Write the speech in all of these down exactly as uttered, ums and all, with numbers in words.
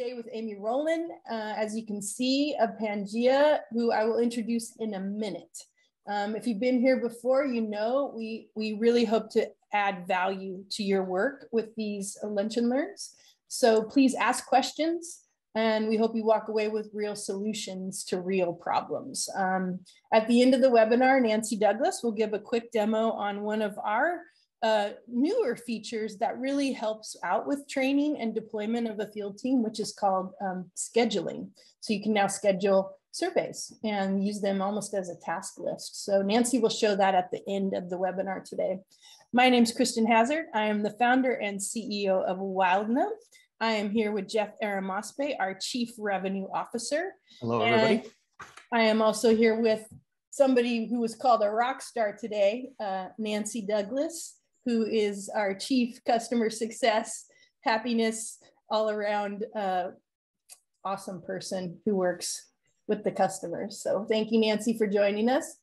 today with Amy Rowland, uh, as you can see, of Pangea, who I will introduce in a minute. Um, if you've been here before, you know we, we really hope to add value to your work with these lunch and learns. So please ask questions, and we hope you walk away with real solutions to real problems. Um, at the end of the webinar, Nancy Douglas will give a quick demo on one of our uh, newer features that really helps out with training and deployment of a field team, which is called um, scheduling. So you can now schedule surveys and use them almost as a task list. So Nancy will show that at the end of the webinar today. My name is Kristen Hazard. I am the founder and C E O of Wildnote. I am here with Jeff Aramospe, our Chief Revenue Officer. Hello, everybody. I am also here with somebody who was called a rock star today, uh, Nancy Douglas, who is our Chief Customer Success, Happiness, all around uh, awesome person who works with the customers. So thank you, Nancy, for joining us.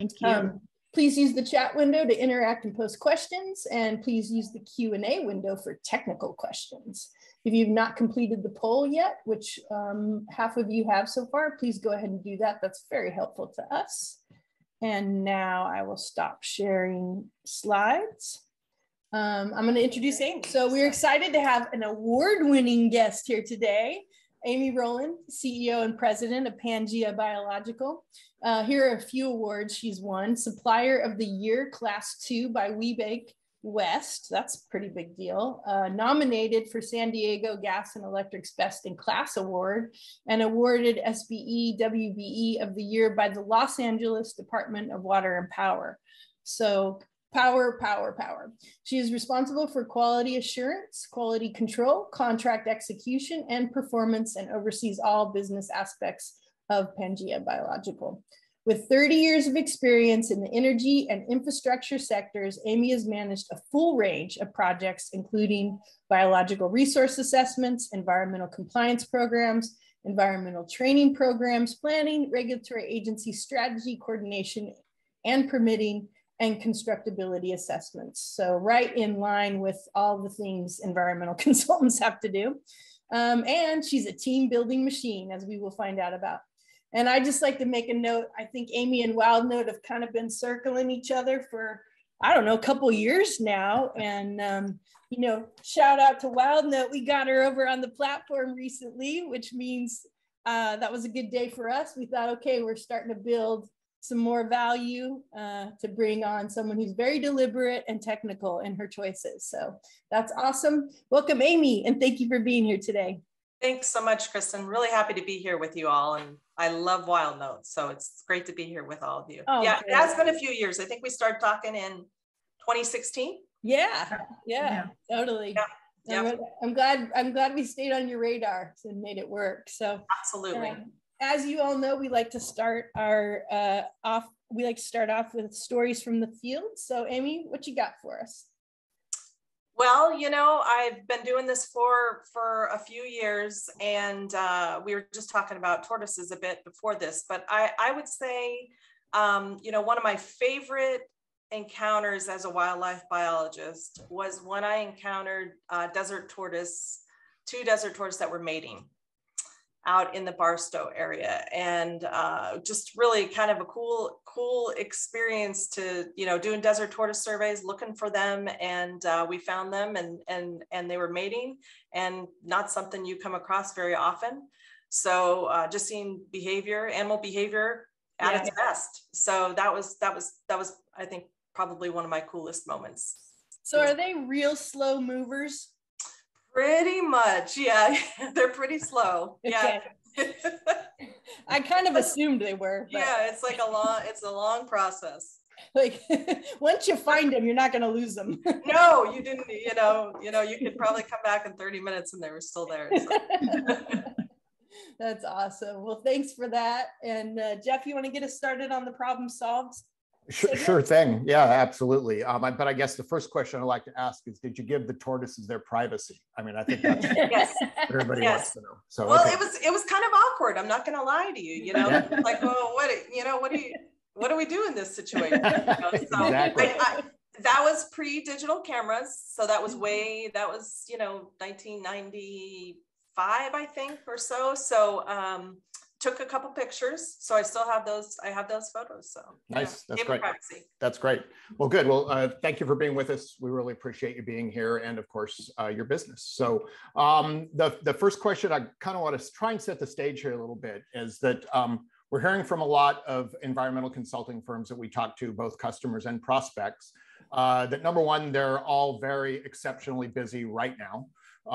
Thank you. Um, Please use the chat window to interact and post questions, and please use the Q and A window for technical questions. If you've not completed the poll yet, which um, half of you have so far, please go ahead and do that. That's very helpful to us. And now I will stop sharing slides. Um, I'm going to introduce Amy. So we're excited to have an award-winning guest here today. Amy Rowland, C E O and president of Pangea Biological. Uh, here are a few awards she's won. Supplier of the Year, Class two by Weebake West. That's a pretty big deal. Uh, nominated for San Diego Gas and Electric's Best in Class Award, and awarded S B E W B E of the Year by the Los Angeles Department of Water and Power. So power, power, power. She is responsible for quality assurance, quality control, contract execution, and performance, and oversees all business aspects of Pangea Biological. With thirty years of experience in the energy and infrastructure sectors, Amy has managed a full range of projects, including biological resource assessments, environmental compliance programs, environmental training programs, planning, regulatory agency strategy coordination, and permitting, and constructability assessments. So right in line with all the things environmental consultants have to do. Um, and she's a team building machine, as we will find out about. And I just like to make a note, I think Amy and Wildnote have kind of been circling each other for, I don't know, a couple years now. And, um, you know, shout out to Wildnote. We got her over on the platform recently, which means uh, that was a good day for us. We thought, okay, we're starting to build some more value uh, to bring on someone who's very deliberate and technical in her choices. So that's awesome. Welcome, Amy, and thank you for being here today. Thanks so much, Kristen. Really happy to be here with you all. And I love Wildnote, so it's great to be here with all of you. Oh, yeah, good. It has been a few years. I think we started talking in twenty sixteen. Yeah, yeah, yeah. Totally. Yeah. Yeah. I'm glad I'm glad we stayed on your radar and made it work. So absolutely. Um, As you all know, we like to start our uh, off. We like to start off with stories from the field. So, Amy, what you got for us? Well, you know, I've been doing this for for a few years, and uh, we were just talking about tortoises a bit before this. But I, I would say, um, you know, one of my favorite encounters as a wildlife biologist was when I encountered uh, desert tortoise, two desert tortoises that were mating out in the Barstow area. And uh, just really kind of a cool, cool experience to, you know, doing desert tortoise surveys, looking for them. And uh, we found them and, and, and they were mating, and not something you come across very often. So uh, just seeing behavior, animal behavior at yeah. its best. So that was, that was, that was, I think, probably one of my coolest moments. So are they real slow movers? Pretty much, yeah. They're pretty slow. Yeah. Okay. I kind of assumed they were. But. Yeah, it's like a long, it's a long process. Like once you find them, you're not going to lose them. No, you didn't. You know, you know, you could probably come back in thirty minutes and they were still there. So. That's awesome. Well, thanks for that. And uh, Jeff, you want to get us started on the problem solved? Sure, sure thing. Yeah, absolutely. Um, I, but I guess the first question I'd like to ask is, did you give the tortoises their privacy? I mean, I think that's yes. what everybody yes. wants to know. So, well, okay. it was it was kind of awkward. I'm not going to lie to you. You know, yeah. like, well, what you know, what do you, what do we do in this situation? You know, so exactly. I, I, that was pre-digital cameras, so that was way that was you know nineteen ninety-five five, I think, or so. So um, took a couple pictures. So I still have those. I have those photos. So nice. Yeah. That's great. That's great. Well, good. Well, uh, thank you for being with us. We really appreciate you being here, and of course, uh, your business. So um, the the first question I kind of want to try and set the stage here a little bit is that. Um, We're hearing from a lot of environmental consulting firms that we talk to, both customers and prospects, uh, that number one, they're all very exceptionally busy right now.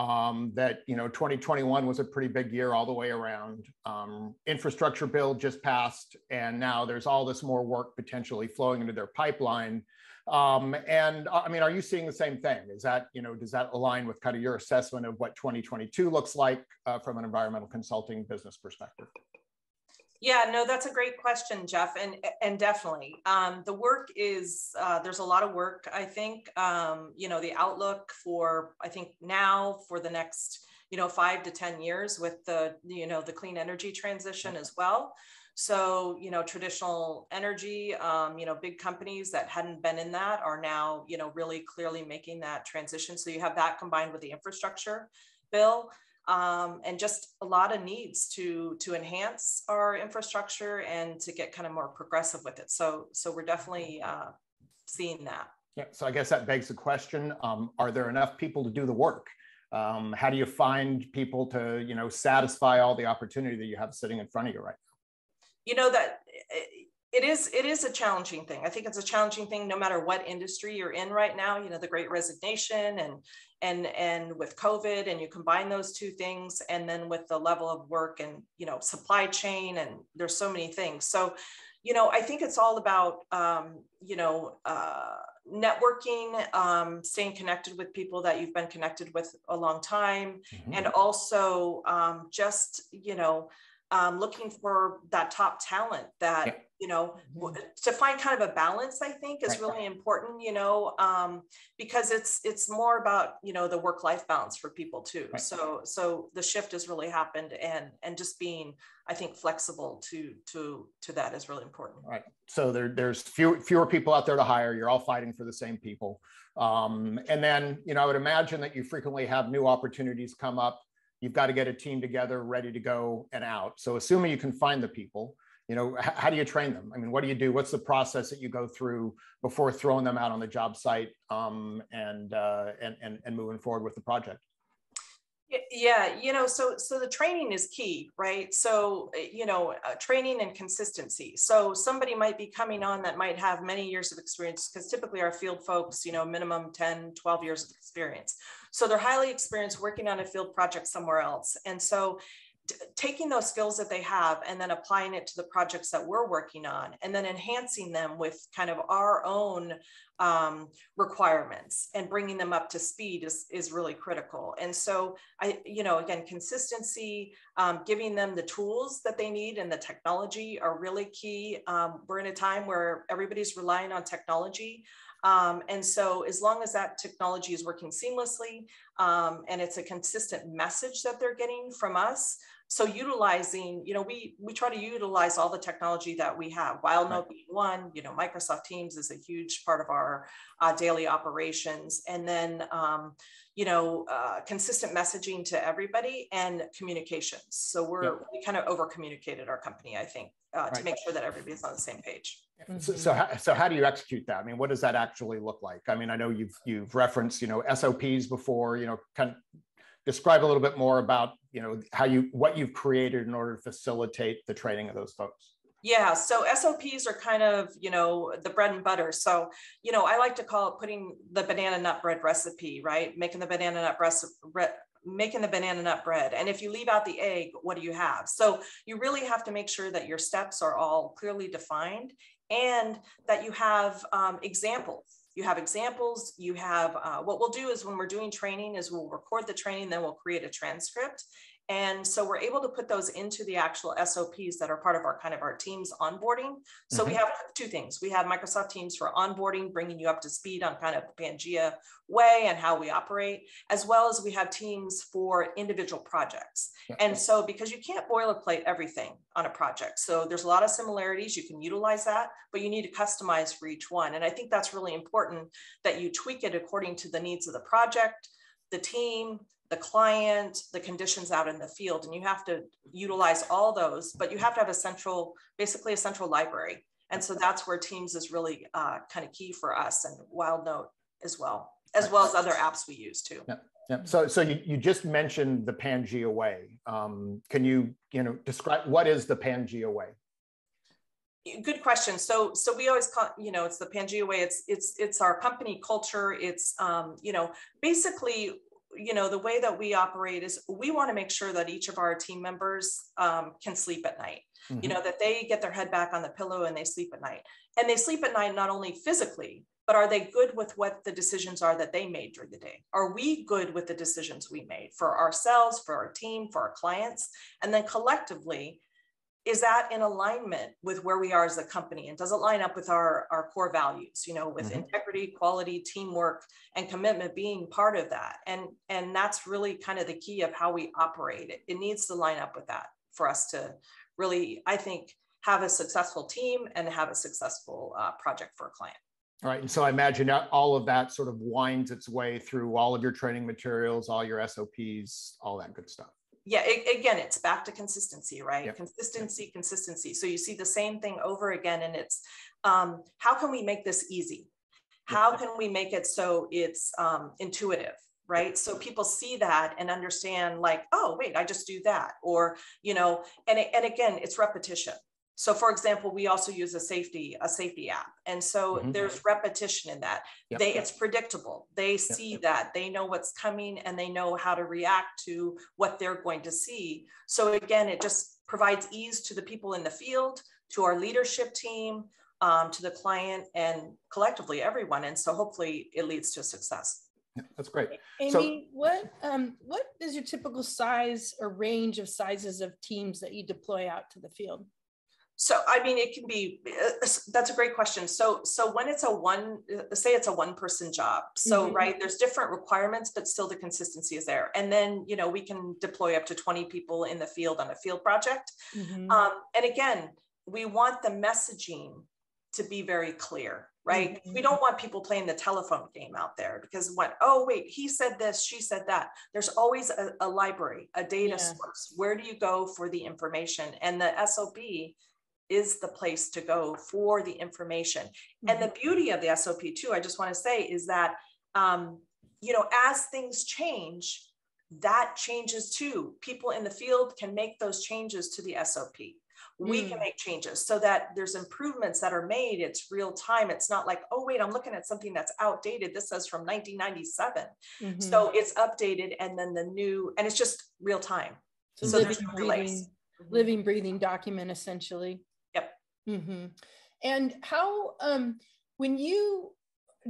Um, that, you know, twenty twenty-one was a pretty big year all the way around. Um, infrastructure bill just passed, and now there's all this more work potentially flowing into their pipeline. Um, and I mean, are you seeing the same thing? Is that, you know, does that align with kind of your assessment of what twenty twenty-two looks like uh, from an environmental consulting business perspective? Yeah, no, that's a great question, Jeff, and and definitely um, the work is uh, there's a lot of work. I think um, you know the outlook for I think now for the next you know five to ten years with the you know the clean energy transition as well. So you know traditional energy, um, you know big companies that hadn't been in that are now you know really clearly making that transition. So you have that combined with the infrastructure bill. Um, and just a lot of needs to to enhance our infrastructure and to get kind of more progressive with it. So so we're definitely uh, seeing that. Yeah. So I guess that begs the question: um, are there enough people to do the work? Um, how do you find people to you know satisfy all the opportunity that you have sitting in front of you right now? You know that. It, It is, it is a challenging thing. I think it's a challenging thing no matter what industry you're in right now, you know, the Great Resignation and, and, and with COVID, and you combine those two things, and then with the level of work and, you know, supply chain, and there's so many things. So, you know, I think it's all about, um, you know, uh, networking, um, staying connected with people that you've been connected with a long time. Mm-hmm. And also um, just, you know, Um, looking for that top talent that, yeah. you know, to find kind of a balance, I think is right. really important, you know, um, because it's, it's more about, you know, the work-life balance for people too. Right. So, so the shift has really happened, and, and just being, I think, flexible to, to, to that is really important. All right. So there, there's fewer, fewer people out there to hire. You're all fighting for the same people. Um, and then, you know, I would imagine that you frequently have new opportunities come up. You've got to get a team together, ready to go and out. So assuming you can find the people, you know, how do you train them? I mean, what do you do? What's the process that you go through before throwing them out on the job site um, and, uh, and, and, and moving forward with the project? Yeah, you know, so so the training is key, right? So, you know, uh, training and consistency. So somebody might be coming on that might have many years of experience, because typically our field folks, you know, minimum ten, twelve years of experience. So they're highly experienced working on a field project somewhere else. And so taking those skills that they have and then applying it to the projects that we're working on, and then enhancing them with kind of our own um, requirements and bringing them up to speed is, is really critical. And so I, you know, again, consistency, um, giving them the tools that they need and the technology are really key. Um, we're in a time where everybody's relying on technology. Um, and so as long as that technology is working seamlessly um, and it's a consistent message that they're getting from us, so utilizing, you know, we we try to utilize all the technology that we have. Wildnote being one, you know, Microsoft Teams is a huge part of our uh, daily operations. And then, um, you know, uh, consistent messaging to everybody and communications. So we're yeah. we kind of over-communicated our company, I think, uh, right. to make sure that everybody's on the same page. So, so, how, so how do you execute that? I mean, what does that actually look like? I mean, I know you've, you've referenced, you know, S O Ps before, you know, kind of describe a little bit more about, you know, how you, what you've created in order to facilitate the training of those folks. Yeah, so S O Ps are kind of, you know, the bread and butter. So, you know, I like to call it putting the banana nut bread recipe, right? Making the banana nut recipe. Making the banana nut bread. And if you leave out the egg, what do you have? So you really have to make sure that your steps are all clearly defined, and that you have um, examples. You have examples, you have, uh, what we'll do is when we're doing training is we'll record the training, then we'll create a transcript. And so we're able to put those into the actual S O Ps that are part of our kind of our team's onboarding. So mm-hmm. we have two things. We have Microsoft Teams for onboarding, bringing you up to speed on kind of the Pangea way and how we operate, as well as we have Teams for individual projects. Mm-hmm. And so because you can't boilerplate everything on a project, so there's a lot of similarities, you can utilize that, but you need to customize for each one. And I think that's really important that you tweak it according to the needs of the project, the team, the client, the conditions out in the field, and you have to utilize all those, but you have to have a central, basically a central library. And so that's where Teams is really uh, kind of key for us, and WildNote as well, as well as other apps we use too. Yep. Yep. So, so you, you just mentioned the Pangea Way. Um, can you, you know, describe what is the Pangea Way? Good question. So, so we always call, you know, it's the Pangea Way. It's, it's, it's our company culture. It's, um, you know, basically, you know, the way that we operate is we want to make sure that each of our team members um, can sleep at night, mm-hmm. you know, that they get their head back on the pillow and they sleep at night. And they sleep at night, not only physically, but are they good with what the decisions are that they made during the day? Are we good with the decisions we made for ourselves, for our team, for our clients? And then collectively, is that in alignment with where we are as a company, and does it line up with our, our core values, you know, with mm-hmm. integrity, quality, teamwork, and commitment being part of that? And, and that's really kind of the key of how we operate. It, it needs to line up with that for us to really, I think, have a successful team and have a successful uh, project for a client. All right, and so I imagine all of that sort of winds its way through all of your training materials, all your S O Ps, all that good stuff. Yeah, it, again, it's back to consistency, right? Yep. Consistency, yep. consistency. So you see the same thing over again, and it's um, how can we make this easy? How yep. can we make it so it's um, intuitive, right? So people see that and understand, like, oh, wait, I just do that, or you know, and it, and again, it's repetition. So, for example, we also use a safety a safety app, and so mm-hmm. there's repetition in that. Yep. They it's predictable. They see yep. that they know what's coming, and they know how to react to what they're going to see. So again, it just provides ease to the people in the field, to our leadership team, um, to the client, and collectively everyone. And so hopefully, it leads to success. Yeah, that's great. Amy, so, what um, what is your typical size or range of sizes of teams that you deploy out to the field? So, I mean, it can be, uh, that's a great question. So, so when it's a one, say it's a one person job. So, mm-hmm. right, there's different requirements, but still the consistency is there. And then, you know, we can deploy up to twenty people in the field on a field project. Mm-hmm. Um, and again, we want the messaging to be very clear, right? Mm-hmm. We don't want people playing the telephone game out there because what, oh, wait, he said this, she said that. There's always a, a library, a data yeah. source. Where do you go for the information? And the S O P is the place to go for the information. Mm-hmm. And the beauty of the S O P too, I just want to say is that, um, you know, as things change, that changes too. People in the field can make those changes to the S O P. We mm. can make changes so that there's improvements that are made. It's real time. It's not like, oh, wait, I'm looking at something that's outdated. This says from nineteen ninety-seven. Mm-hmm. So it's updated and then the new, and it's just real time. So, so living, there's no delays. Living, breathing document essentially. Mm-hmm. And how, um, when you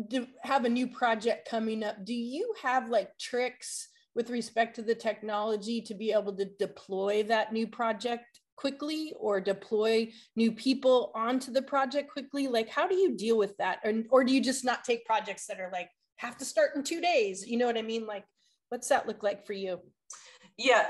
do have a new project coming up, do you have like tricks with respect to the technology to be able to deploy that new project quickly or deploy new people onto the project quickly? Like, how do you deal with that? Or, or do you just not take projects that are like, have to start in two days? You know what I mean? Like, what's that look like for you? Yeah.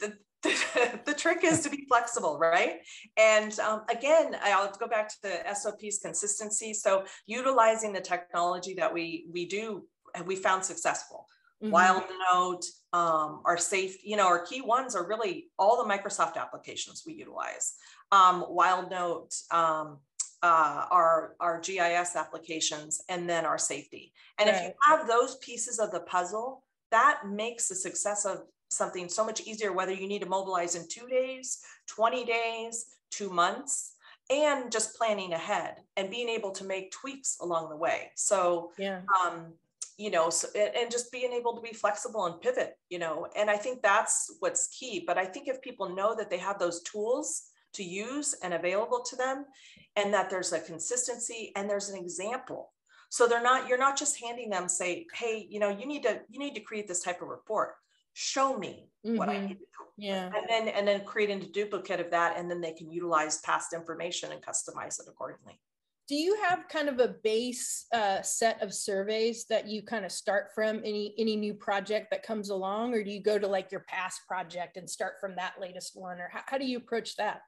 The the trick is to be flexible, right? And um, again, I'll go back to the S O P's consistency. So utilizing the technology that we we do, we found successful. Mm-hmm. WildNote, um, our safe, you know, our key ones are really all the Microsoft applications we utilize. Um, WildNote, um, uh, our our G I S applications, and then our safety. And right. if you have those pieces of the puzzle, that makes the success of something so much easier, whether you need to mobilize in two days, twenty days, two months, and just planning ahead and being able to make tweaks along the way. So, yeah. um, you know, so, and just being able to be flexible and pivot, you know, and I think that's what's key. But I think if people know that they have those tools to use and available to them, and that there's a consistency and there's an example. So they're not, you're not just handing them say, hey, you know, you need to, you need to create this type of report. Show me mm-hmm. what I need to do. Yeah. And then and then creating a duplicate of that, and then they can utilize past information and customize it accordingly. Do you have kind of a base uh, set of surveys that you kind of start from any any new project that comes along, or do you go to like your past project and start from that latest one, or how, how do you approach that?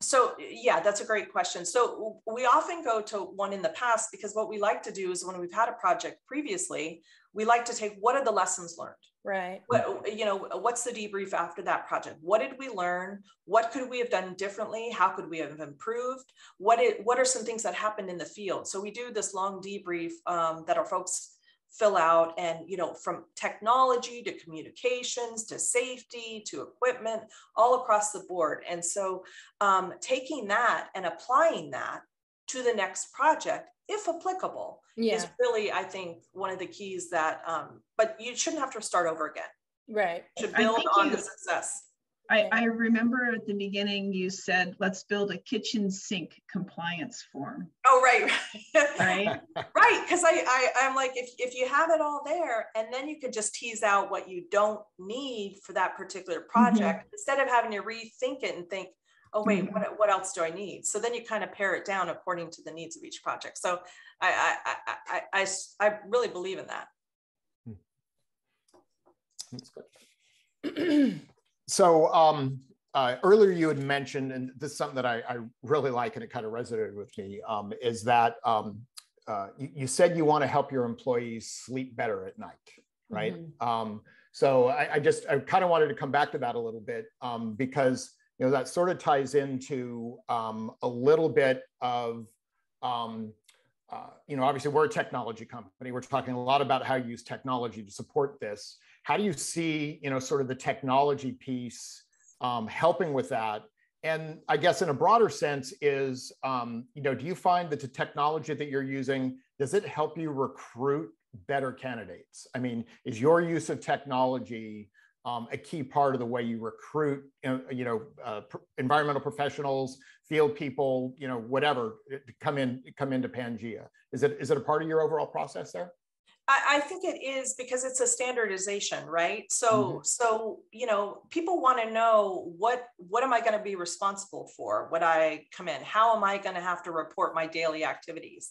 So yeah, that's a great question. So we often go to one in the past because what we like to do is when we've had a project previously, we like to take what are the lessons learned? Right. What, you know, what's the debrief after that project? What did we learn? What could we have done differently? How could we have improved? What it, what are some things that happened in the field? So we do this long debrief um, that our folks fill out, and you know, from technology to communications to safety to equipment, all across the board. And so um, taking that and applying that to the next project, if applicable, yeah. is really, I think, one of the keys that, um, but you shouldn't have to start over again. Right. You should build on you, the success. I, I remember at the beginning you said, let's build a kitchen sink compliance form. Oh, right. Right. Right. Because I, I, I'm like, if, if you have it all there, and then you can just tease out what you don't need for that particular project, mm-hmm. instead of having to rethink it and think, oh, wait, mm-hmm. what, what else do I need? So then you kind of pare it down according to the needs of each project. So I, I, I, I, I, I really believe in that. That's good. So um, uh, earlier you had mentioned, and this is something that I, I really like, and it kind of resonated with me, um, is that um, uh, you, you said you want to help your employees sleep better at night, right? Mm-hmm. um, so I, I just, I kind of wanted to come back to that a little bit um, because, you know, that sort of ties into um, a little bit of, um, uh, you know, obviously we're a technology company. We're talking a lot about how you use technology to support this. How do you see, you know, sort of the technology piece um, helping with that? And I guess in a broader sense is, um, you know, do you find that the technology that you're using, does it help you recruit better candidates? I mean, is your use of technology um, a key part of the way you recruit, you know, uh, environmental professionals, field people, you know, whatever, to come in, come into Pangea? Is it is it a part of your overall process there? I think it is because it's a standardization, right? So, mm-hmm. so you know, people want to know what what am I going to be responsible for when I come in? How am I going to have to report my daily activities?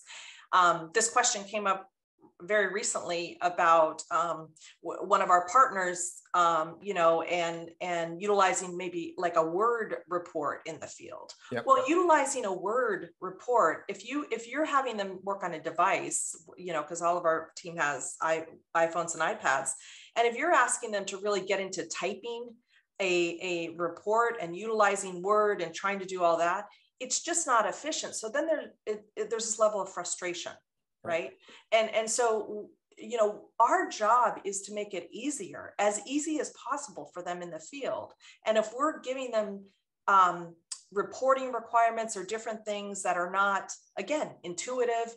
Um, this question came up very recently about um, one of our partners, um, you know, and and utilizing maybe like a Word report in the field. Yep. Well, utilizing a Word report, if you if you're having them work on a device, you know, because all of our team has i iPhones and iPads, and if you're asking them to really get into typing a a report and utilizing Word and trying to do all that, it's just not efficient. So then there it, it, there's this level of frustration. Right. And, and so, you know, our job is to make it easier, as easy as possible for them in the field. And if we're giving them um, reporting requirements or different things that are not, again, intuitive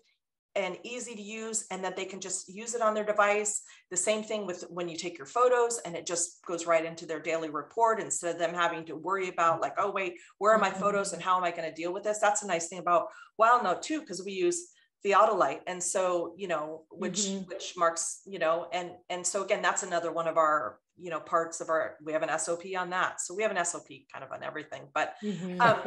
and easy to use, and that they can just use it on their device. The same thing with when you take your photos and it just goes right into their daily report instead of them having to worry about like, oh, wait, where are my photos and how am I going to deal with this? That's a nice thing about Wildnote too, because we use the Autolite. And so, you know, which, mm-hmm. which marks, you know, and, and so again, that's another one of our, you know, parts of our, we have an S O P on that. So we have an S O P kind of on everything, but, mm-hmm. um,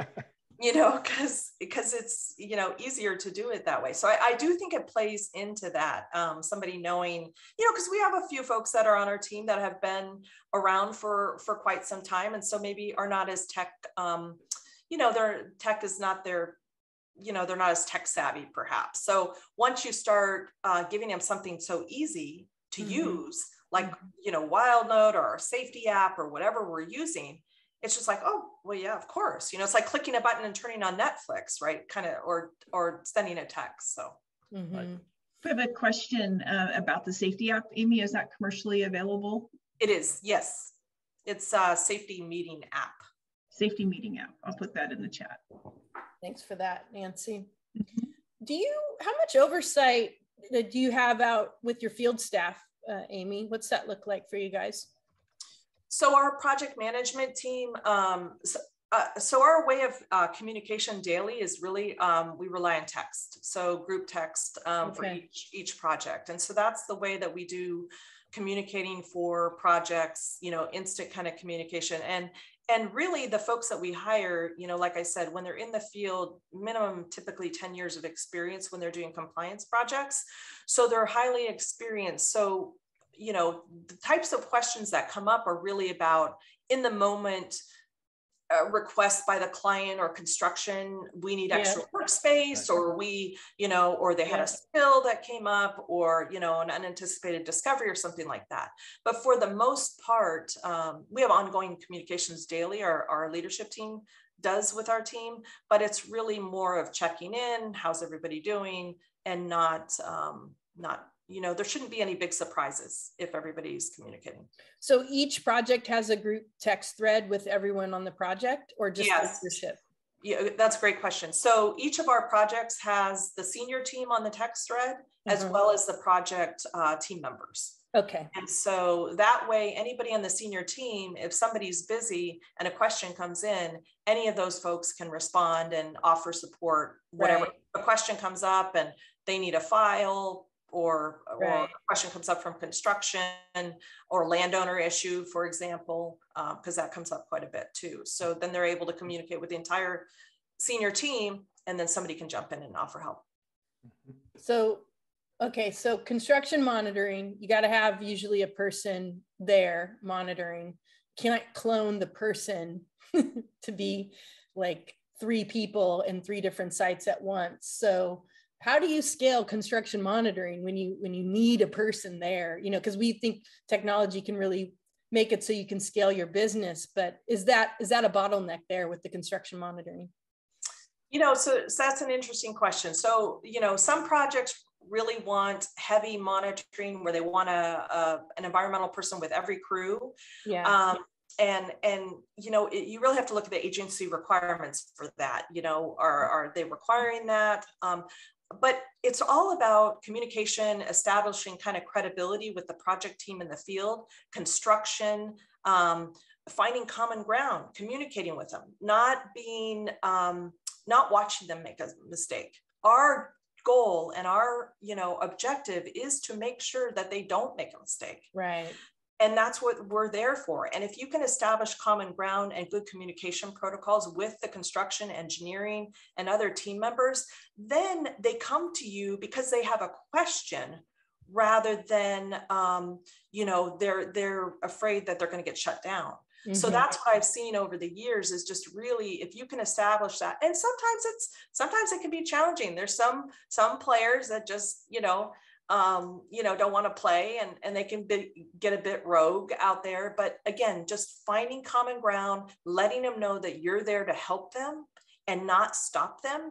you know, cause, cause it's, you know, easier to do it that way. So I, I do think it plays into that. Um, somebody knowing, you know, cause we have a few folks that are on our team that have been around for, for quite some time. And so maybe are not as tech, um, you know, their tech is not their, you know, they're not as tech savvy perhaps. So once you start uh, giving them something so easy to mm-hmm. use, like, you know, Wildnote or our safety app or whatever we're using, it's just like, oh, well, yeah, of course. You know, it's like clicking a button and turning on Netflix, right? Kind of, or, or sending a text, so. Mm-hmm. Right. We have a question uh, about the safety app. Amy, is that commercially available? It is, yes. It's a safety meeting app. Safety meeting app, I'll put that in the chat. Thanks for that, Nancy. Do you, how much oversight do you have out with your field staff, uh, Amy? What's that look like for you guys? So our project management team, um, so, uh, so our way of uh, communication daily is really, um, we rely on text. So group text um, okay. for each, each project. And so that's the way that we do communicating for projects, you know, instant kind of communication. And And really the folks that we hire, you know, like I said, when they're in the field, minimum typically ten years of experience when they're doing compliance projects. So they're highly experienced. So, you know, the types of questions that come up are really about in the moment, a request by the client or construction, we need extra yeah. workspace, or we, you know, or they had yeah. a spill that came up, or, you know, an unanticipated discovery or something like that. But for the most part, um, we have ongoing communications daily, our, our leadership team does with our team, but it's really more of checking in, how's everybody doing, and not, um, not, you know, there shouldn't be any big surprises if everybody's communicating. So each project has a group text thread with everyone on the project, or just yes. leadership? Yeah, that's a great question. So each of our projects has the senior team on the text thread, mm-hmm. as well as the project uh, team members. Okay. And so that way, anybody on the senior team, if somebody's busy and a question comes in, any of those folks can respond and offer support, whatever right. a question comes up and they need a file, or, right. or a question comes up from construction or landowner issue, for example, because um, that comes up quite a bit too. So then they're able to communicate with the entire senior team, and then somebody can jump in and offer help. So, okay, so construction monitoring, you got to have usually a person there monitoring. Can't clone the person to be like three people in three different sites at once. So how do you scale construction monitoring when you when you need a person there? You know, because we think technology can really make it so you can scale your business, but is that is that a bottleneck there with the construction monitoring? You know, so, so that's an interesting question. So, you know, some projects really want heavy monitoring where they want a, a an environmental person with every crew. Yeah. Um, And, and, you know, it, you really have to look at the agency requirements for that. You know, are, are they requiring that? Um, but it's all about communication, establishing kind of credibility with the project team in the field, construction, um, finding common ground, communicating with them, not being, um, not watching them make a mistake. Our goal and our, you know, objective is to make sure that they don't make a mistake. Right. And that's what we're there for. And if you can establish common ground and good communication protocols with the construction, engineering, and other team members, then they come to you because they have a question, rather than, um, you know, they're, they're afraid that they're going to get shut down. Mm-hmm. So that's what I've seen over the years is just really, if you can establish that, and sometimes it's, sometimes it can be challenging. There's some, some players that just, you know, Um, you know, don't want to play, and, and they can be, get a bit rogue out there. But again, just finding common ground, letting them know that you're there to help them and not stop them.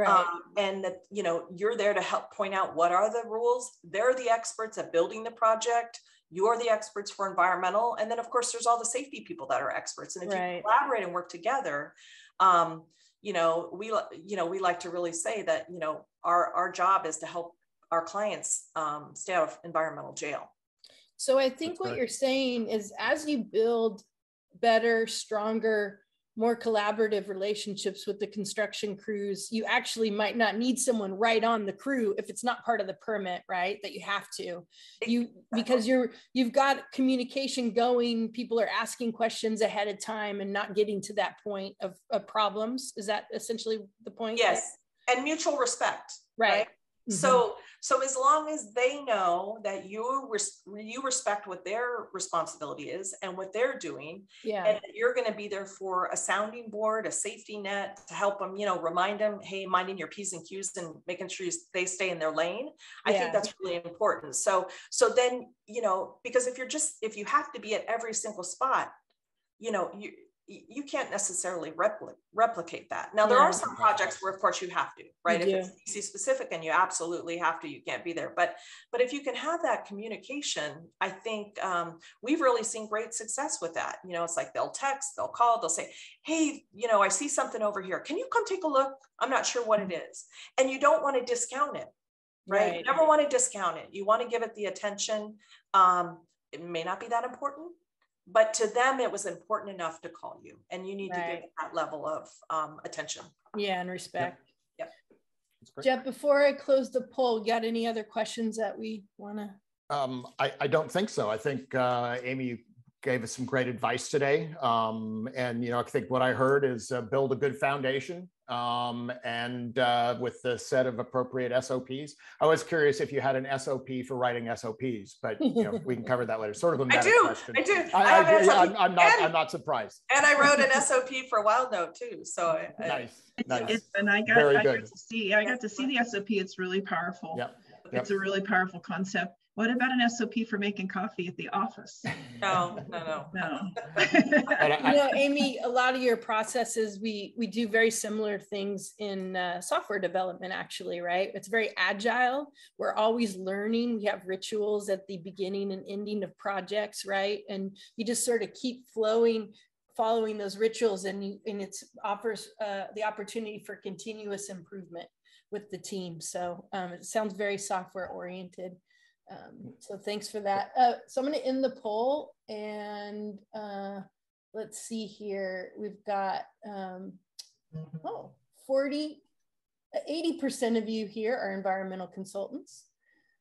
Right. Um, and that, you know, you're there to help point out what are the rules. They're the experts at building the project. You're the experts for environmental. And then of course, there's all the safety people that are experts. And if right. you collaborate and work together, um, you know, we, you know, we like to really say that, you know, our, our job is to help our clients um, stay out of environmental jail. So I think That's what right. you're saying is, as you build better, stronger, more collaborative relationships with the construction crews, you actually might not need someone right on the crew if it's not part of the permit, right? That you have to, you because you're you've got communication going. People are asking questions ahead of time and not getting to that point of, of problems. Is that essentially the point? Yes, right? And mutual respect, right? right? Mm-hmm. So, so as long as they know that you res you respect what their responsibility is and what they're doing, yeah. and that you're going to be there for a sounding board, a safety net to help them, you know, remind them, hey, minding your P's and Q's and making sure they stay in their lane. I yeah. think that's really important. So, so then, you know, because if you're just, if you have to be at every single spot, you know, you, you can't necessarily repli replicate that. Now, there yeah. are some projects where, of course, you have to, right? You if do. It's D C specific and you absolutely have to, you can't be there. But, but if you can have that communication, I think um, we've really seen great success with that. You know, it's like they'll text, they'll call, they'll say, hey, you know, I see something over here. Can you come take a look? I'm not sure what it is. And you don't want to discount it, right? right. You never want to discount it. You want to give it the attention. Um, it may not be that important, but to them, it was important enough to call you, and you need right. to give it that level of um, attention. Yeah, and respect. Yep. yep. Jeff, before I close the poll, you got any other questions that we want to? Um, I, I don't think so. I think, uh, Amy, you gave us some great advice today. Um, and, you know, I think what I heard is uh, build a good foundation um, and uh, with the set of appropriate S O Ps. I was curious if you had an S O P for writing S O Ps, but you know, we can cover that later. Sort of a meta I do, question. I do. I, I, I do. I'm, I'm, not, and, I'm not surprised. And I wrote an S O P for WildNote too. So I, I, nice, nice. It's, and I got, Very I good. got to see, I got to see the S O P. It's really powerful. Yep. Yep. It's a really powerful concept. What about an S O P for making coffee at the office? No, no, no. no. You know, Amy, a lot of your processes, we, we do very similar things in uh, software development, actually, right? It's very agile. We're always learning. We have rituals at the beginning and ending of projects, right? And you just sort of keep flowing, following those rituals, and, you, and it offers uh, the opportunity for continuous improvement with the team. So um, it sounds very software oriented. Um, so thanks for that. Uh, so I'm going to end the poll, and uh, let's see here. We've got um, oh, forty, eighty percent of you here are environmental consultants.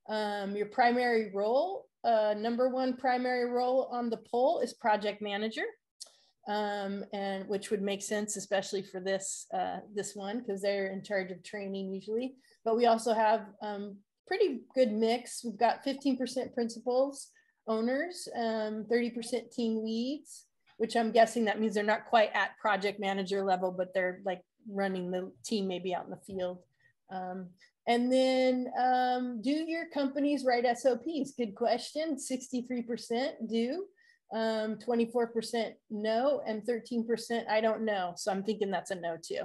Um, your primary role, uh, number one primary role on the poll is project manager, um, and which would make sense, especially for this uh, this one, because they're in charge of training usually. But we also have um, pretty good mix. We've got fifteen percent principals, owners, um, thirty percent team leads, which I'm guessing that means they're not quite at project manager level, but they're like running the team maybe out in the field. Um, and then um, do your companies write S O Ps? Good question. sixty-three percent do, um, twenty-four percent no, and thirteen percent I don't know. So I'm thinking that's a no too.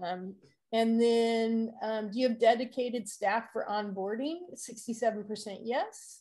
Um, And then um, do you have dedicated staff for onboarding? sixty-seven percent yes.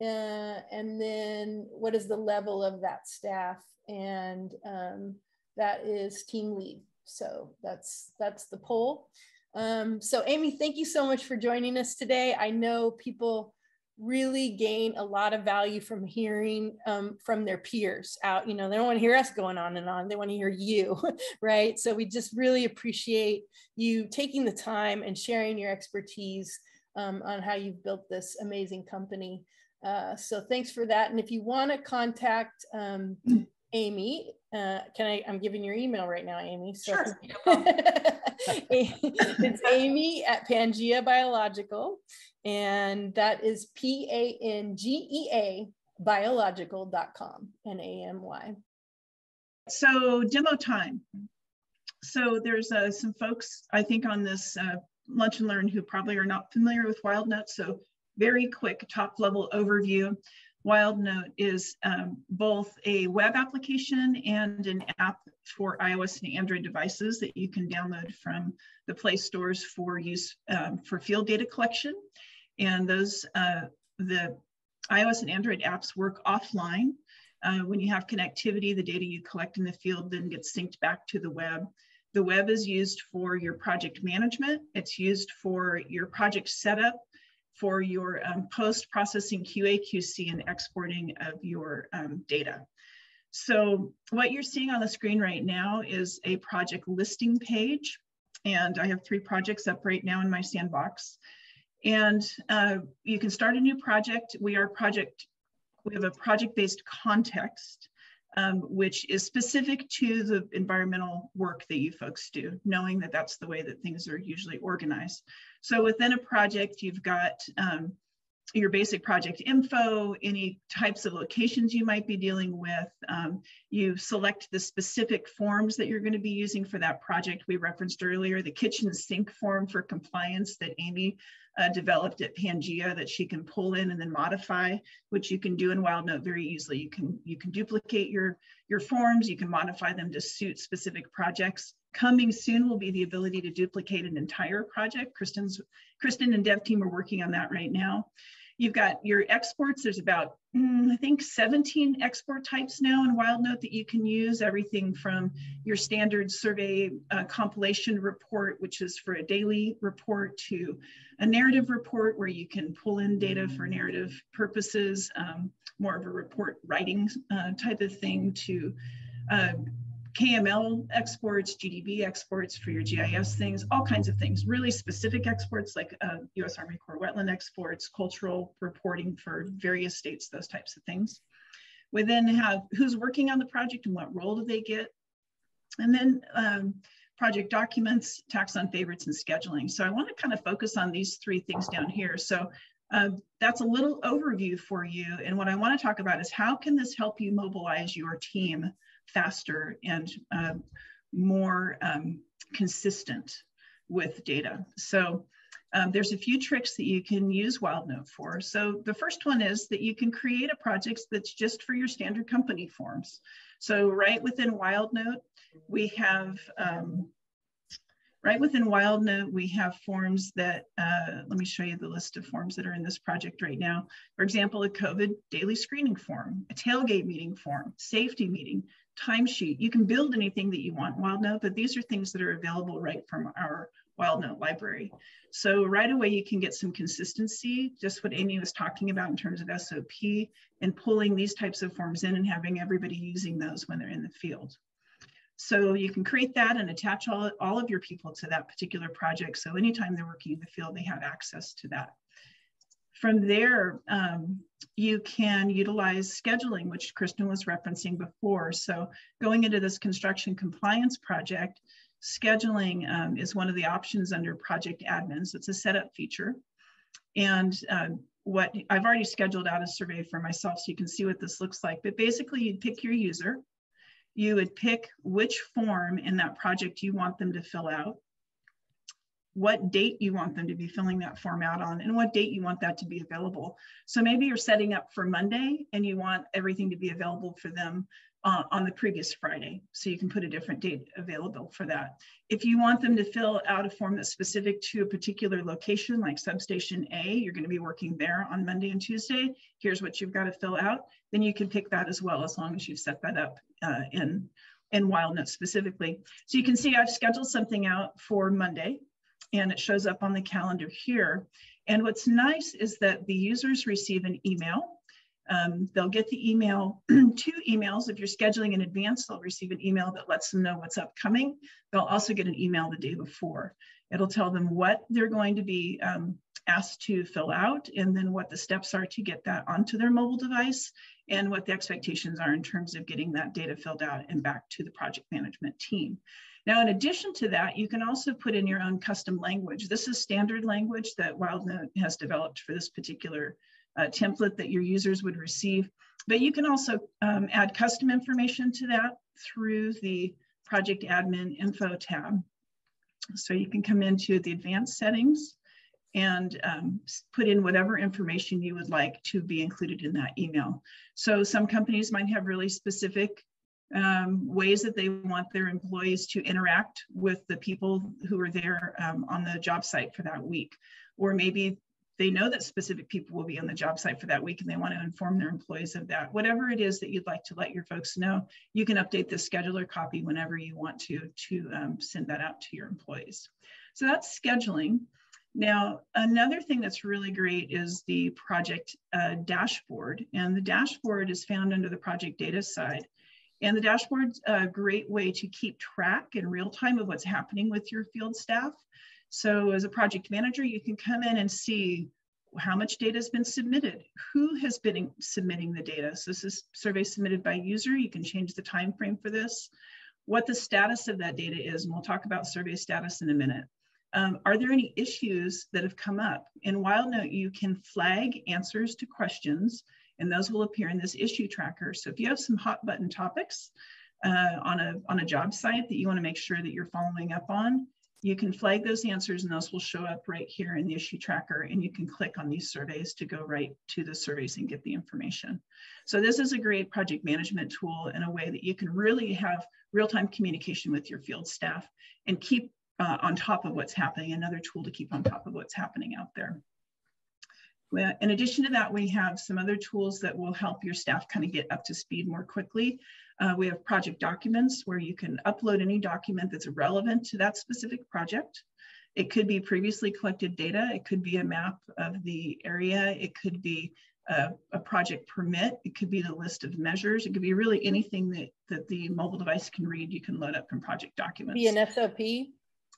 Uh, and then what is the level of that staff? And um, that is team lead. So that's, that's the poll. Um, so Amy, thank you so much for joining us today. I know people really gain a lot of value from hearing um, from their peers out. You know, they don't want to hear us going on and on. They want to hear you, right? So we just really appreciate you taking the time and sharing your expertise um, on how you've built this amazing company. Uh, so thanks for that. And if you want to contact um, Amy, uh, can I, I'm giving your email right now, Amy. So sure. It's Amy at Pangea Biological, and that is P A N G E A biological dot com and A M Y. So demo time. So there's uh, some folks, I think, on this uh, Lunch and Learn who probably are not familiar with WildNote. So very quick top level overview. WildNote is um, both a web application and an app for iOS and Android devices that you can download from the Play Stores for use um, for field data collection. And those, uh, the iOS and Android apps work offline. Uh, when you have connectivity, the data you collect in the field then gets synced back to the web. The web is used for your project management. It's used for your project setup, for your um, post-processing Q A Q C and exporting of your um, data. So what you're seeing on the screen right now is a project listing page. And I have three projects up right now in my sandbox. And uh, you can start a new project. We are project, we have a project-based context, um, which is specific to the environmental work that you folks do, knowing that that's the way that things are usually organized. So within a project, you've got um, your basic project info, any types of locations you might be dealing with. Um, you select the specific forms that you're going to be using for that project. We referenced earlier the kitchen sink form for compliance that Amy uh, developed at Pangea that she can pull in and then modify, which you can do in WildNote very easily. You can, you can duplicate your, your forms. You can modify them to suit specific projects. Coming soon will be the ability to duplicate an entire project. Kristen's, Kristen and dev team are working on that right now. You've got your exports. There's about, mm, I think, seventeen export types now in WildNote that you can use. Everything from your standard survey uh, compilation report, which is for a daily report, to a narrative report where you can pull in data for narrative purposes, um, more of a report writing uh, type of thing, to uh, K M L exports, G D B exports for your G I S things, all kinds of things, really specific exports like uh, U S Army Corps wetland exports, cultural reporting for various states, those types of things. We then have who's working on the project and what role do they get. And then um, project documents, tax on favorites, and scheduling. So I want to kind of focus on these three things down here. So uh, that's a little overview for you. And what I want to talk about is how can this help you mobilize your team faster and uh, more um, consistent with data. So um, there's a few tricks that you can use Wildnote for. So the first one is that you can create a project that's just for your standard company forms. So right within Wildnote, we have, um, right within Wildnote, we have forms that, uh, let me show you the list of forms that are in this project right now. For example, a COVID daily screening form, a tailgate meeting form, safety meeting, timesheet. You can build anything that you want in Wildnote, but these are things that are available right from our Wildnote library. So right away, you can get some consistency, just what Amy was talking about in terms of S O P, and pulling these types of forms in and having everybody using those when they're in the field. So you can create that and attach all, all of your people to that particular project. So anytime they're working in the field, they have access to that. From there, um, you can utilize scheduling, which Kristen was referencing before. So going into this construction compliance project, scheduling um, is one of the options under project admin. So it's a setup feature. And um, what I've already scheduled out a survey for myself so you can see what this looks like. But basically, you'd pick your user. You would pick which form in that project you want them to fill out, what date you want them to be filling that form out on, and what date you want that to be available. So maybe you're setting up for Monday and you want everything to be available for them uh, on the previous Friday. So you can put a different date available for that. If you want them to fill out a form that's specific to a particular location, like substation A, you're going to be working there on Monday and Tuesday, here's what you've got to fill out, then you can pick that as well, as long as you've set that up uh, in, in Wildnote specifically. So you can see I've scheduled something out for Monday, and it shows up on the calendar here. And what's nice is that the users receive an email. Um, they'll get the email, two emails. If you're scheduling in advance, they'll receive an email that lets them know what's upcoming. They'll also get an email the day before. It'll tell them what they're going to be um, asked to fill out, and then what the steps are to get that onto their mobile device, and what the expectations are in terms of getting that data filled out and back to the project management team. Now, in addition to that, you can also put in your own custom language. This is standard language that Wildnote has developed for this particular uh, template that your users would receive. But you can also um, add custom information to that through the Project Admin Info tab. So you can come into the advanced settings and um, put in whatever information you would like to be included in that email. So some companies might have really specific Um, ways that they want their employees to interact with the people who are there um, on the job site for that week. Or maybe they know that specific people will be on the job site for that week and they want to inform their employees of that. Whatever it is that you'd like to let your folks know, you can update the scheduler copy whenever you want to, to um, send that out to your employees. So that's scheduling. Now, another thing that's really great is the project uh, dashboard. And the dashboard is found under the project data side. And the dashboard's a great way to keep track in real time of what's happening with your field staff. So as a project manager, you can come in and see how much data has been submitted, who has been submitting the data. So this is survey submitted by user. You can change the time frame for this, what the status of that data is, and we'll talk about survey status in a minute. Um, are there any issues that have come up? In Wildnote, you can flag answers to questions, and those will appear in this issue tracker. So if you have some hot button topics uh, on, a, on a job site that you want to make sure that you're following up on, you can flag those answers and those will show up right here in the issue tracker, and you can click on these surveys to go right to the surveys and get the information. So this is a great project management tool and a way that you can really have real-time communication with your field staff and keep uh, on top of what's happening, another tool to keep on top of what's happening out there. In addition to that, we have some other tools that will help your staff kind of get up to speed more quickly. Uh, we have project documents where you can upload any document that's relevant to that specific project. It could be previously collected data. It could be a map of the area. It could be a, a project permit. It could be the list of measures. It could be really anything that, that the mobile device can read, you can load up in project documents. Be an S O P.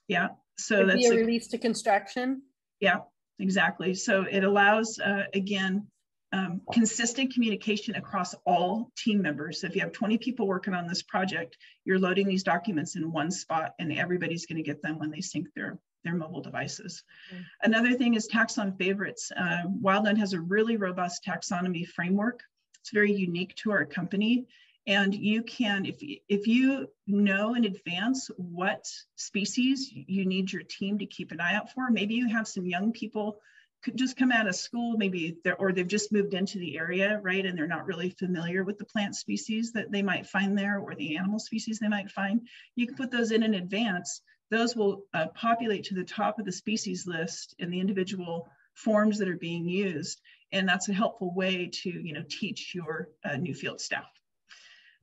Yeah. So could that's be a, a release to construction. Yeah. Exactly. So it allows, uh, again, um, consistent communication across all team members. So if you have twenty people working on this project, you're loading these documents in one spot and everybody's going to get them when they sync their their mobile devices. Mm-hmm. Another thing is tax on favorites. Uh, Wildnote has a really robust taxonomy framework. It's very unique to our company. And you can, if, if you know in advance what species you need your team to keep an eye out for, maybe you have some young people could just come out of school, maybe, or they've just moved into the area, right? And they're not really familiar with the plant species that they might find there or the animal species they might find. You can put those in in advance. Those will uh, populate to the top of the species list in the individual forms that are being used. And that's a helpful way to, you know, teach your uh, new field staff.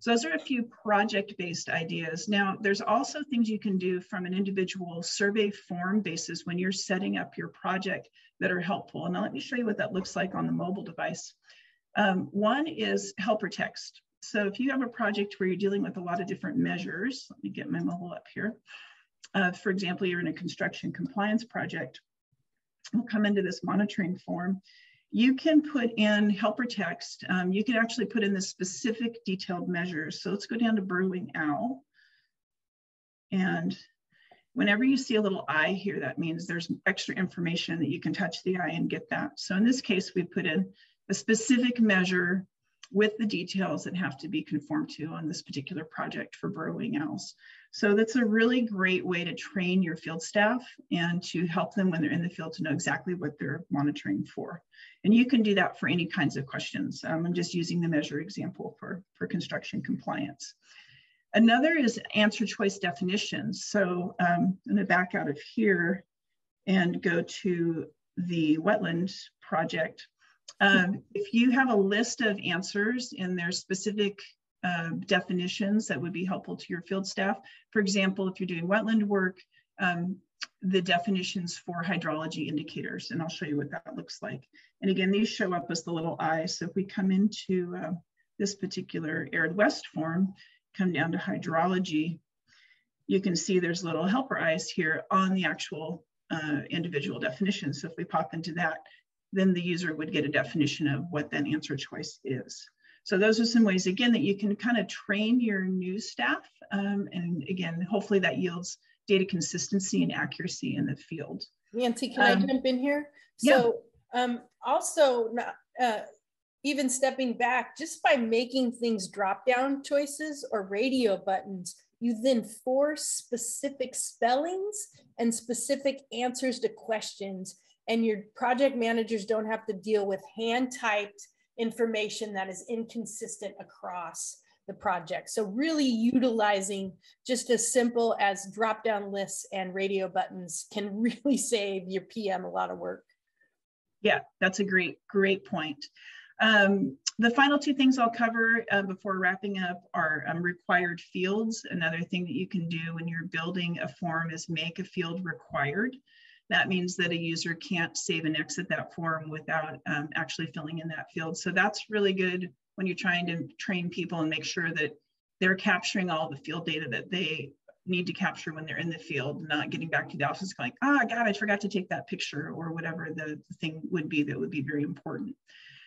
So those are a few project-based ideas. Now, there's also things you can do from an individual survey form basis when you're setting up your project that are helpful. And now let me show you what that looks like on the mobile device. Um, one is helper text. So if you have a project where you're dealing with a lot of different measures, let me get my mobile up here. Uh, for example, you're in a construction compliance project. We'll come into this monitoring form. You can put in helper text. Um, you can actually put in the specific detailed measures. So let's go down to burrowing owl. And whenever you see a little eye here, that means there's extra information that you can touch the eye and get that. So in this case, we put in a specific measure with the details that have to be conformed to on this particular project for burrowing owls. So that's a really great way to train your field staff and to help them when they're in the field to know exactly what they're monitoring for. And you can do that for any kinds of questions. Um, I'm just using the measure example for, for construction compliance. Another is answer choice definitions. So um, I'm gonna back out of here and go to the wetland project. Um, if you have a list of answers and there's specific uh, definitions that would be helpful to your field staff, for example, if you're doing wetland work, um, the definitions for hydrology indicators, and I'll show you what that looks like. And again, these show up as the little eye. So if we come into uh, this particular arid west form, come down to hydrology, you can see there's little helper eyes here on the actual uh, individual definition. So if we pop into that, then the user would get a definition of what that answer choice is. So those are some ways, again, that you can kind of train your new staff. Um, and again, hopefully that yields data consistency and accuracy in the field. Nancy, can um, I jump in here? So yeah. um, also, uh, even stepping back, just by making things drop-down choices or radio buttons, you then force specific spellings and specific answers to questions, and your project managers don't have to deal with hand-typed information that is inconsistent across the project. So really utilizing just as simple as drop-down lists and radio buttons can really save your P M a lot of work. Yeah, that's a great, great point. Um, the final two things I'll cover uh, before wrapping up are um, required fields. Another thing that you can do when you're building a form is make a field required. That means that a user can't save and exit that form without um, actually filling in that field. So that's really good when you're trying to train people and make sure that they're capturing all the field data that they need to capture when they're in the field, not getting back to the office going, ah, oh, God, I forgot to take that picture or whatever the thing would be that would be very important.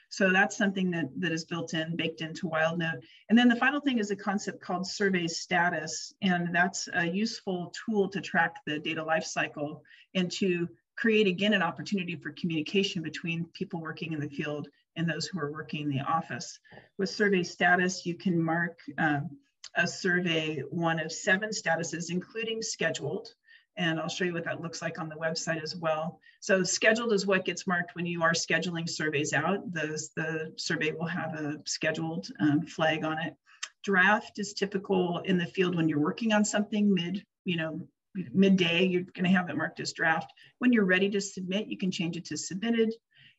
So that's something that, that is built in, baked into Wildnote. And then the final thing is a concept called survey status. And that's a useful tool to track the data lifecycle and to create, again, an opportunity for communication between people working in the field and those who are working in the office. With survey status, you can mark um, a survey one of seven statuses, including scheduled. And I'll show you what that looks like on the website as well. So scheduled is what gets marked when you are scheduling surveys out. Those, the survey will have a scheduled um, flag on it. Draft is typical in the field when you're working on something mid, you know, midday, you're gonna have it marked as draft. When you're ready to submit, you can change it to submitted.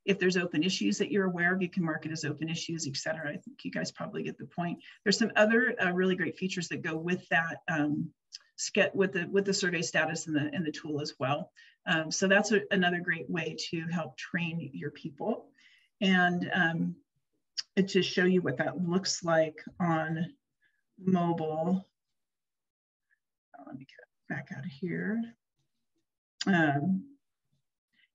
If there's open issues that you're aware of, you can mark it as open issues, et cetera. I think you guys probably get the point. There's some other uh, really great features that go with that, um, with the with the survey status and the, and the tool as well. Um, so that's a, another great way to help train your people and um, to show you what that looks like on mobile. Let me get back out of here. Um,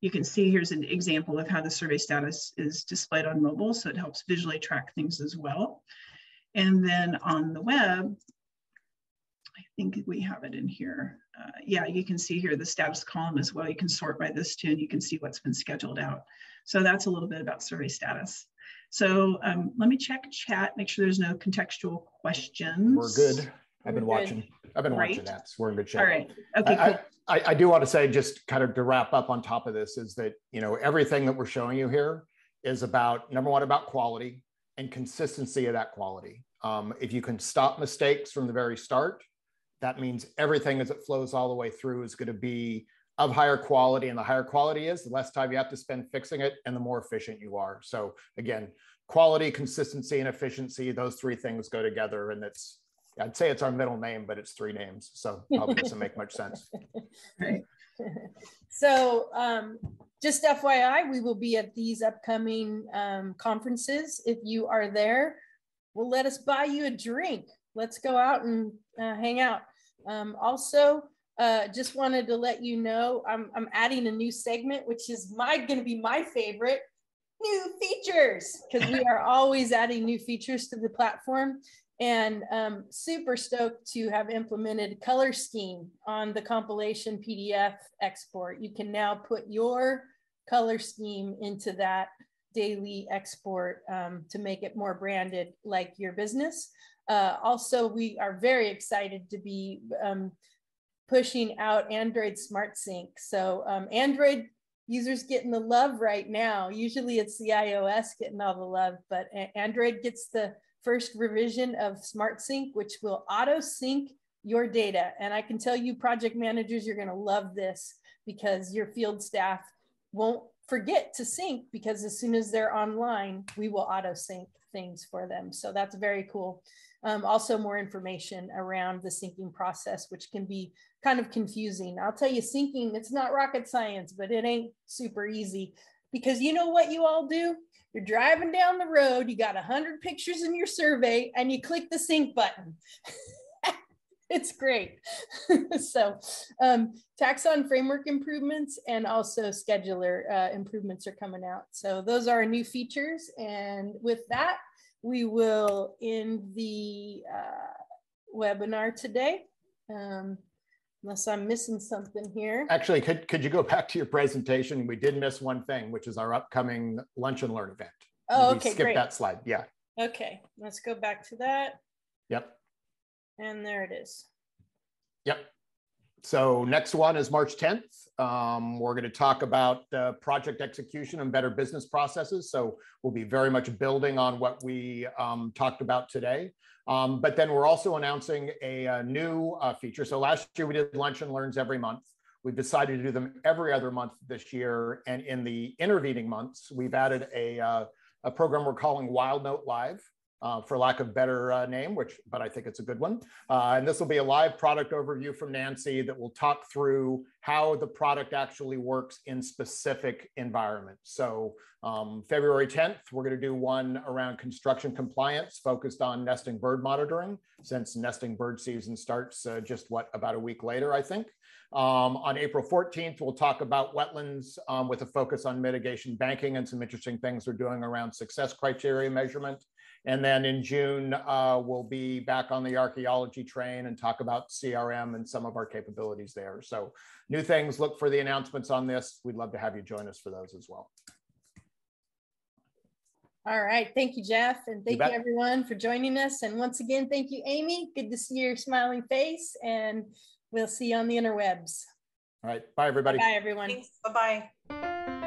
You can see here's an example of how the survey status is displayed on mobile, so it helps visually track things as well. And then on the web, I think we have it in here. Uh, yeah, you can see here the status column as well. You can sort by this too, and you can see what's been scheduled out. So that's a little bit about survey status. So um, let me check chat, make sure there's no contextual questions. We're good. I've been We're watching. Good. I've been right. watching that. So we're in good shape. All right. Okay. I, cool. I, I do want to say, just kind of to wrap up on top of this, is that, you know, everything that we're showing you here is about, number one, about quality and consistency of that quality. Um, if you can stop mistakes from the very start, that means everything as it flows all the way through is going to be of higher quality, and the higher quality is, the less time you have to spend fixing it and the more efficient you are. So again, quality, consistency, and efficiency, those three things go together, and that's, I'd say it's our middle name, but it's three names, so probably doesn't make much sense. Right. So um, just F Y I, we will be at these upcoming um, conferences. If you are there, well, let us buy you a drink. Let's go out and uh, hang out. Um, also, uh, just wanted to let you know, I'm, I'm adding a new segment, which is my going to be my favorite, new features, because we are always adding new features to the platform. And um, super stoked to have implemented color scheme on the compilation P D F export. You can now put your color scheme into that daily export um, to make it more branded like your business. Uh, also, we are very excited to be um, pushing out Android Smart Sync. So um, Android users getting the love right now. Usually it's the iOS getting all the love, but Android gets the first revision of Smart Sync, which will auto sync your data. And I can tell you, project managers, you're gonna love this, because your field staff won't forget to sync, because as soon as they're online, we will auto sync things for them. So that's very cool. Um, also more information around the syncing process, which can be kind of confusing. I'll tell you, syncing, it's not rocket science, but it ain't super easy, because you know what you all do? You're driving down the road, you got a hundred pictures in your survey, and you click the sync button. It's great. So um, taxon framework improvements and also scheduler uh, improvements are coming out. So those are our new features. And with that, we will end the uh, webinar today. Um, Unless I'm missing something here. Actually, could, could you go back to your presentation? We did miss one thing, which is our upcoming Lunch and Learn event. Oh, okay, skip that slide, yeah. Okay, let's go back to that. Yep. And there it is. Yep. So next one is March tenth. Um, we're going to talk about uh, project execution and better business processes. So we'll be very much building on what we um, talked about today. Um, but then we're also announcing a, a new uh, feature. So last year we did Lunch and Learns every month. We've decided to do them every other month this year. And in the intervening months, we've added a, uh, a program we're calling Wildnote Live. Uh, for lack of better uh, name, which, but I think it's a good one. Uh, and this will be a live product overview from Nancy that will talk through how the product actually works in specific environments. So um, February tenth, we're gonna do one around construction compliance focused on nesting bird monitoring, since nesting bird season starts uh, just what, about a week later, I think. Um, on April fourteenth, we'll talk about wetlands um, with a focus on mitigation banking and some interesting things we're doing around success criteria measurement. And then in June, uh, we'll be back on the archaeology train and talk about C R M and some of our capabilities there. So new things, look for the announcements on this. We'd love to have you join us for those as well. All right. Thank you, Jeff. And thank you, you everyone for joining us. And once again, thank you, Amy. Good to see your smiling face, and we'll see you on the interwebs. All right. Bye, everybody. Bye, everyone. Thanks. Bye-bye.